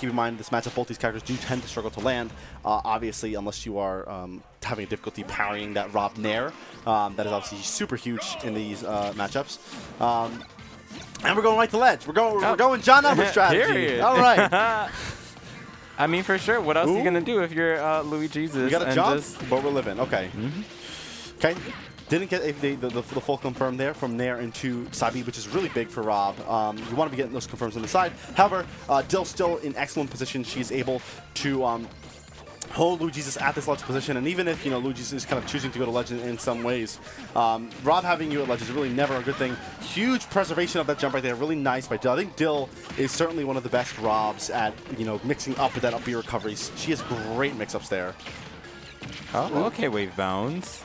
Keep in mind, this matchup, both these characters do tend to struggle to land, obviously, unless you are having a difficulty parrying that Rob Nair. That is obviously super huge in these matchups. And we're going right to ledge. We're going John Numbers strategy. Period. All right. I mean, for sure. What else are you going to do if you're Lui-Jesus? You got to jump, but we're living. Okay. Okay. Didn't get the full confirm there from Nair into side B, which is really big for Rob. You want to be getting those confirms on the side. However, Dill's still in excellent position. She's able to hold Lui-Jesus at this ledge position. And even if, you know, Lui-Jesus is kind of choosing to go to ledge in some ways, Rob having you at ledge is really never a good thing. Huge preservation of that jump right there. Really nice by Dill. I think Dill is certainly one of the best Robs at, you know, mixing up with that up B recoveries. She has great mix-ups there. Oh, okay, Wave Bounds.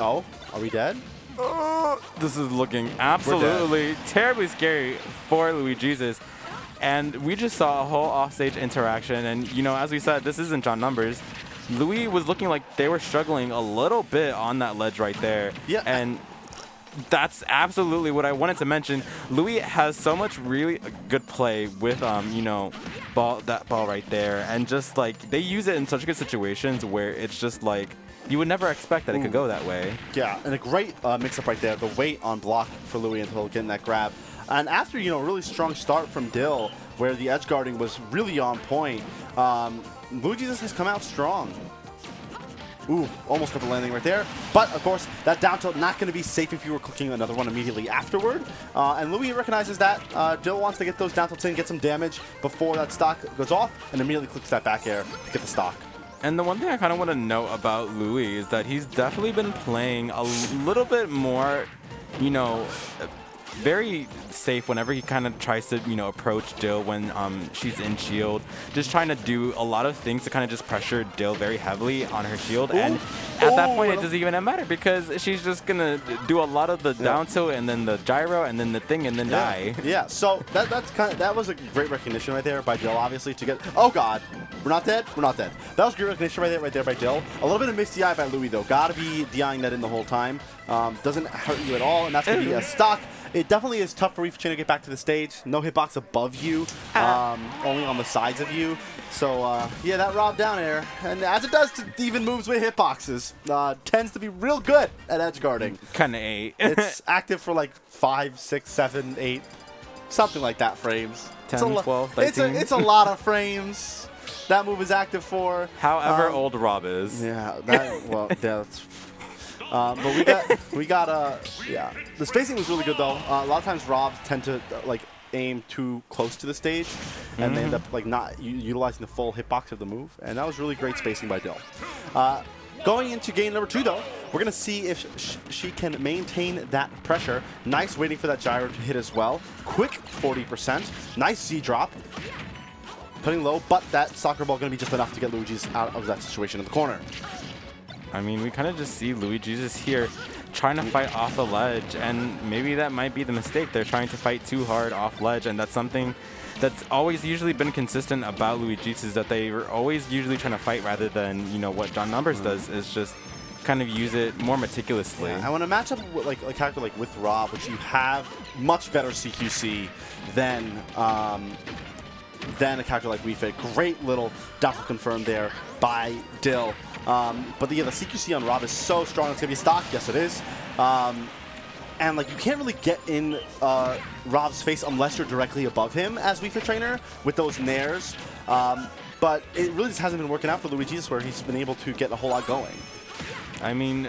Oh, are we dead? Oh, this is looking absolutely terribly scary for Lui-Jesus. And we just saw a whole offstage interaction. And, you know, as we said, this isn't John Numbers. Lui was looking like they were struggling a little bit on that ledge right there. Yeah. And that's absolutely what I wanted to mention. Lui has so much really good play with, you know, that ball right there. And just, like, they use it in such good situations where it's just, like, you would never expect that it could go that way. Yeah, and a great mix-up right there. The wait on block for Lui until getting that grab. And after, you know, a really strong start from Dill, where the edge guarding was really on point, Lui-Jesus has come out strong. Ooh, almost got the landing right there. But, of course, that down tilt not going to be safe if you were clicking another one immediately afterward. And Lui recognizes that. Dill wants to get those down tilts in, get some damage before that stock goes off, and immediately clicks that back air to get the stock. And the one thing I kind of want to note about Lui is that he's definitely been playing a little bit more, you know, very safe whenever he kind of tries to, you know, approach Dill when she's in shield. Just trying to do a lot of things to kind of just pressure Dill very heavily on her shield. Ooh. And at that point, it doesn't even matter because she's just going to do a lot of the down tilt and then the gyro and then the thing and then die. Yeah, so that was a great recognition right there by Dill, obviously, to get... Oh, God. We're not dead? We're not dead. That was great recognition right there by Dill. A little bit of missed DI by Lui, though. Gotta be DIing that in the whole time. Doesn't hurt you at all, and that's going to be a stock. It definitely is tough for Wii Fit Trainer to get back to the stage. No hitbox above you, only on the sides of you. So, yeah, that Rob down air, and as it does to even moves with hitboxes, tends to be real good at edge guarding. Kind of eight. It's active for like 5, 6, 7, 8, something like that frames. 10, 12, 13. It's a lot of frames that move is active for. However old Rob is. Yeah, that's... but we got yeah. The spacing was really good though. A lot of times Robs tend to like aim too close to the stage, and they end up like not utilizing the full hitbox of the move. And that was really great spacing by Dill. Going into game number 2 though, we're gonna see if she can maintain that pressure. Nice waiting for that gyro to hit as well. Quick 40%. Nice Z drop. Putting low, but that soccer ball gonna be just enough to get Luigi's out of that situation in the corner. I mean, we kind of just see Lui-Jesus here trying to fight off the ledge, and maybe that might be the mistake. They're trying to fight too hard off ledge, and that's something that's always usually been consistent about Lui-Jesus, that they were always usually trying to fight rather than, you know, what John Numbers does is just kind of use it more meticulously. Yeah, I want to match up with, like, a character like with Rob, which you have much better CQC than a character like Wii Fit. Great little double confirmed there by Dill. But yeah, the CQC on Rob is so strong. It's going to be stock. Yes, it is. And like you can't really get in Rob's face unless you're directly above him as Wii Fit Trainer with those nairs. But it really just hasn't been working out for Lui-Jesus where he's been able to get a whole lot going. I mean,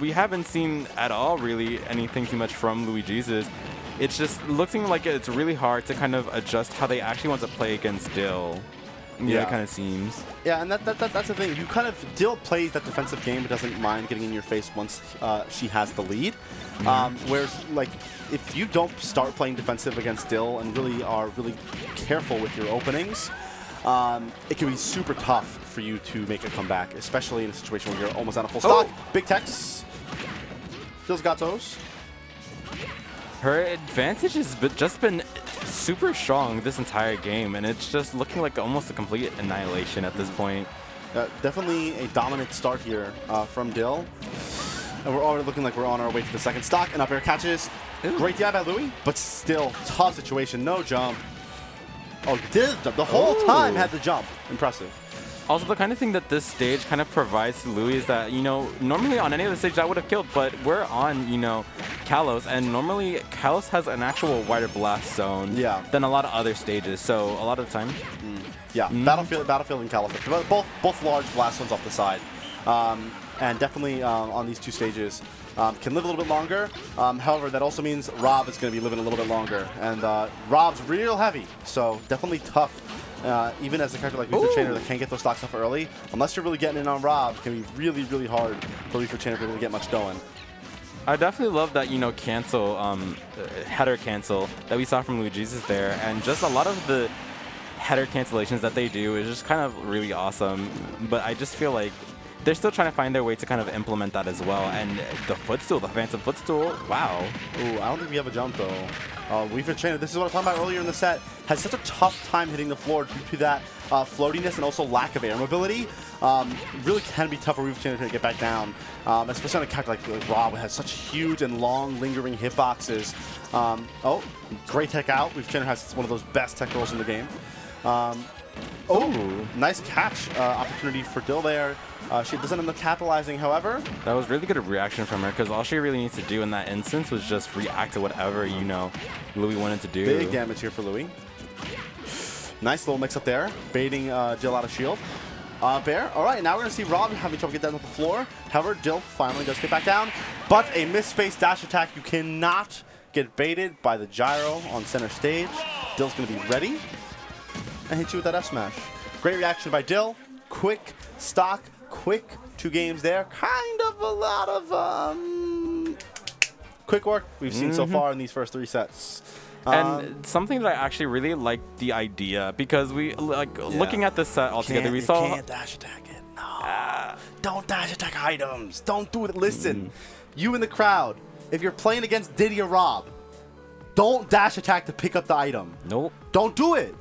we haven't seen at all really anything too much from Lui-Jesus. It's just looking like it's really hard to kind of adjust how they actually want to play against Dill. Yeah, it kind of seems. Yeah, and that's the thing. You kind of, Dill plays that defensive game, but doesn't mind getting in your face once she has the lead. Whereas, like, if you don't start playing defensive against Dill and really are really careful with your openings, it can be super tough for you to make a comeback, especially in a situation where you're almost out of full stock. Big techs. Dill's got those. Her advantage has just been super strong this entire game, and it's just looking like almost a complete annihilation at this point. Definitely a dominant start here from Dill. And we're already looking like we're on our way to the second stock, and up air catches. Great DI by Lui, but still tough situation. No jump. Oh, did the whole time had the jump. Impressive. Also, the kind of thing that this stage kind of provides to Lui is that, you know, normally on any other stage that would have killed, but we're on, you know, Kalos, and normally Kalos has an actual wider blast zone than a lot of other stages, so a lot of the time. Yeah, Battlefield and Kalos, both large blast zones off the side. And definitely on these two stages, can live a little bit longer. However, that also means Rob is going to be living a little bit longer. And Rob's real heavy, so definitely tough. Even as a character like Wii Fit Trainer that can't get those stocks off early, unless you're really getting in on Rob, it can be really, really hard for Wii Fit Trainer to get much going. I definitely love that, you know, cancel, header cancel that we saw from Lui-Jesus there, and just a lot of the header cancellations that they do is just kind of really awesome, but I just feel like they're still trying to find their way to kind of implement that as well. And the footstool, the Phantom footstool, wow. Ooh, I don't think we have a jump, though. Wii Fit Trainer, this is what I was talking about earlier in the set, has such a tough time hitting the floor due to that floatiness and also lack of air mobility. Really can be tough for Wii Fit Trainer to get back down, especially on a character like Rob, who has such huge and long, lingering hitboxes. Oh, great tech out. Wii Fit Trainer has one of those best tech rolls in the game. Oh, nice catch opportunity for Dill there. She doesn't end up capitalizing, however. That was really good reaction from her, because all she really needs to do in that instance was just react to whatever, you know, Lui wanted to do. Big damage here for Lui. Nice little mix-up there, baiting Dill out of shield. Bear, all right, now we're going to see Rob having trouble getting down to the floor. However, Dill finally does get back down, but a missed-space dash attack. You cannot get baited by the gyro on center stage. Dill's going to be ready. And hit you with that F smash. Great reaction by Dill. Quick stock, quick two games there. Kind of a lot of quick work we've seen so far in these first three sets. And something that I actually really like the idea, because we like looking at this set altogether, we saw. You can't dash attack it. No. Don't dash attack items. Don't do it. Listen, you in the crowd, if you're playing against Diddy or Rob, don't dash attack to pick up the item. Nope. Don't do it.